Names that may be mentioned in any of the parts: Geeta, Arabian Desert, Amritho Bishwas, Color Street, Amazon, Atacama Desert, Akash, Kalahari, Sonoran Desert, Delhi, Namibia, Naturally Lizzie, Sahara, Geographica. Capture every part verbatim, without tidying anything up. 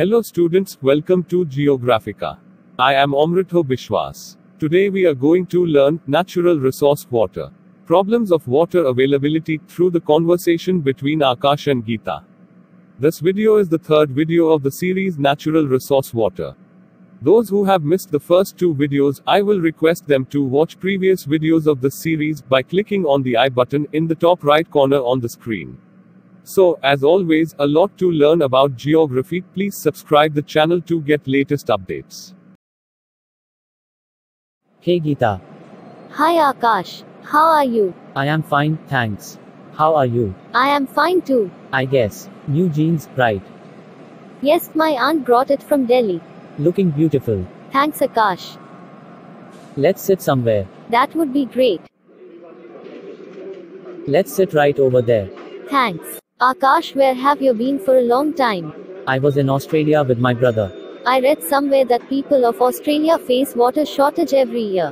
Hello students, welcome to Geographica. I am Amritho Bishwas. Today we are going to learn natural resource water. Problems of water availability through the conversation between Akash and Geeta. This video is the third video of the series Natural Resource Water. Those who have missed the first two videos, I will request them to watch previous videos of this series by clicking on the I button in the top right corner on the screen. So, as always, a lot to learn about geography. Please subscribe the channel to get latest updates. Hey Geeta. Hi Akash. How are you? I am fine, thanks. How are you? I am fine too. I guess. New jeans, right? Yes, my aunt brought it from Delhi. Looking beautiful. Thanks Akash. Let's sit somewhere. That would be great. Let's sit right over there. Thanks. Akash, where have you been for a long time? I was in Australia with my brother. I read somewhere that people of Australia face water shortage every year.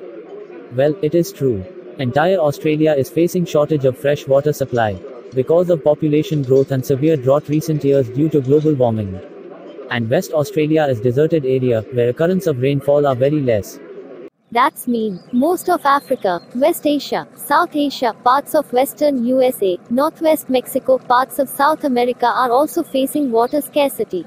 Well, it is true. Entire Australia is facing shortage of fresh water supply because of population growth and severe drought recent years due to global warming. And West Australia is deserted area where occurrence of rainfall are very less. That's mean. Most of Africa, West Asia, South Asia, parts of Western U S A, Northwest Mexico, parts of South America are also facing water scarcity.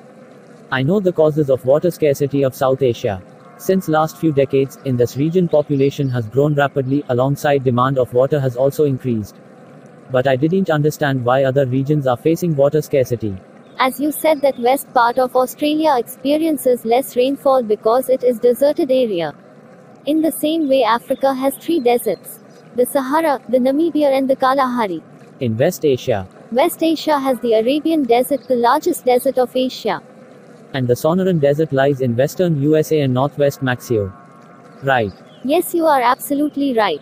I know the causes of water scarcity of South Asia. Since last few decades, in this region population has grown rapidly alongside demand of water has also increased. But I didn't understand why other regions are facing water scarcity. As you said that west part of Australia experiences less rainfall because it is deserted area. In the same way, Africa has three deserts. The Sahara, the Namibia and the Kalahari. In West Asia. West Asia has the Arabian Desert, the largest desert of Asia. And the Sonoran Desert lies in western U S A and northwest Mexico. Right. Yes, you are absolutely right.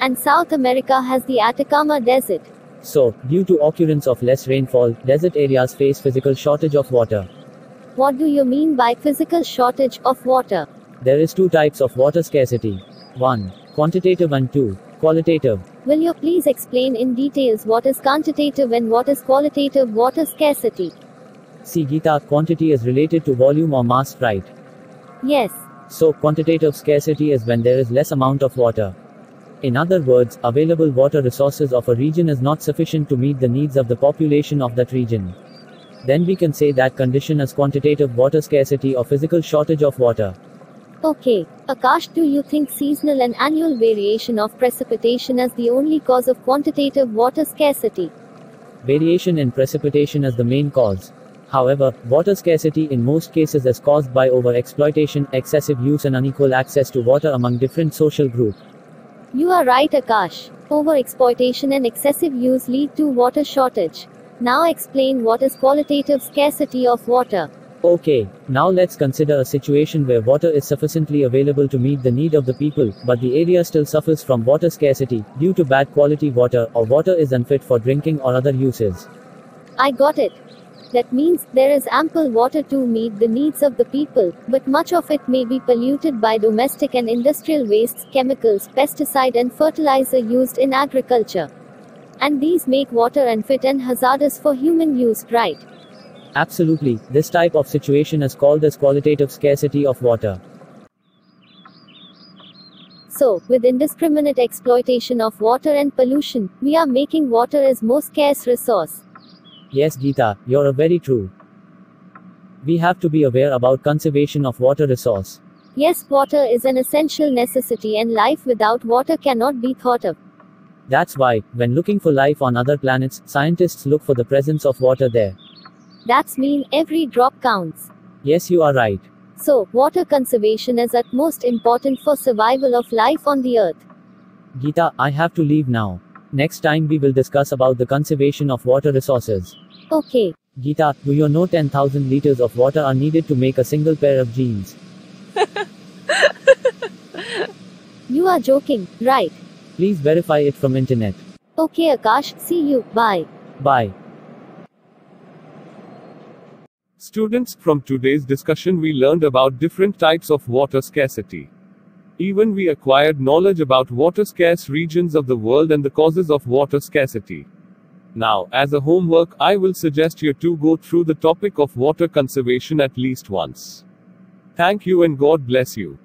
And South America has the Atacama Desert. So, due to occurrence of less rainfall, desert areas face physical shortage of water. What do you mean by physical shortage of water? There is two types of water scarcity. one. Quantitative and two. Qualitative. Will you please explain in details what is quantitative and what is qualitative water scarcity? See Geeta, quantity is related to volume or mass, right? Yes. So, quantitative scarcity is when there is less amount of water. In other words, available water resources of a region is not sufficient to meet the needs of the population of that region. Then we can say that condition is quantitative water scarcity or physical shortage of water. Okay. Akash, do you think seasonal and annual variation of precipitation is the only cause of quantitative water scarcity? Variation in precipitation is the main cause. However, water scarcity in most cases is caused by over-exploitation, excessive use and unequal access to water among different social groups. You are right Akash. Over-exploitation and excessive use lead to water shortage. Now explain what is qualitative scarcity of water. Okay, now let's consider a situation where water is sufficiently available to meet the need of the people, but the area still suffers from water scarcity, due to bad quality water, or water is unfit for drinking or other uses. I got it. That means, there is ample water to meet the needs of the people, but much of it may be polluted by domestic and industrial wastes, chemicals, pesticide and fertilizer used in agriculture. And these make water unfit and hazardous for human use, right? Absolutely, this type of situation is called as qualitative scarcity of water. So, with indiscriminate exploitation of water and pollution, we are making water as more scarce resource. Yes Geeta, you're very true. We have to be aware about conservation of water resource. Yes, water is an essential necessity and life without water cannot be thought of. That's why, when looking for life on other planets, scientists look for the presence of water there. That's mean every drop counts. Yes, you are right. So, water conservation is utmost important for survival of life on the earth. Geeta, I have to leave now. Next time we will discuss about the conservation of water resources. Okay. Geeta, do you know ten thousand liters of water are needed to make a single pair of jeans? You are joking, right? Please verify it from internet. Okay Akash, see you, bye. Bye. Students, from today's discussion we learned about different types of water scarcity. Even we acquired knowledge about water scarce regions of the world and the causes of water scarcity. Now, as a homework, I will suggest you to go through the topic of water conservation at least once. Thank you and God bless you.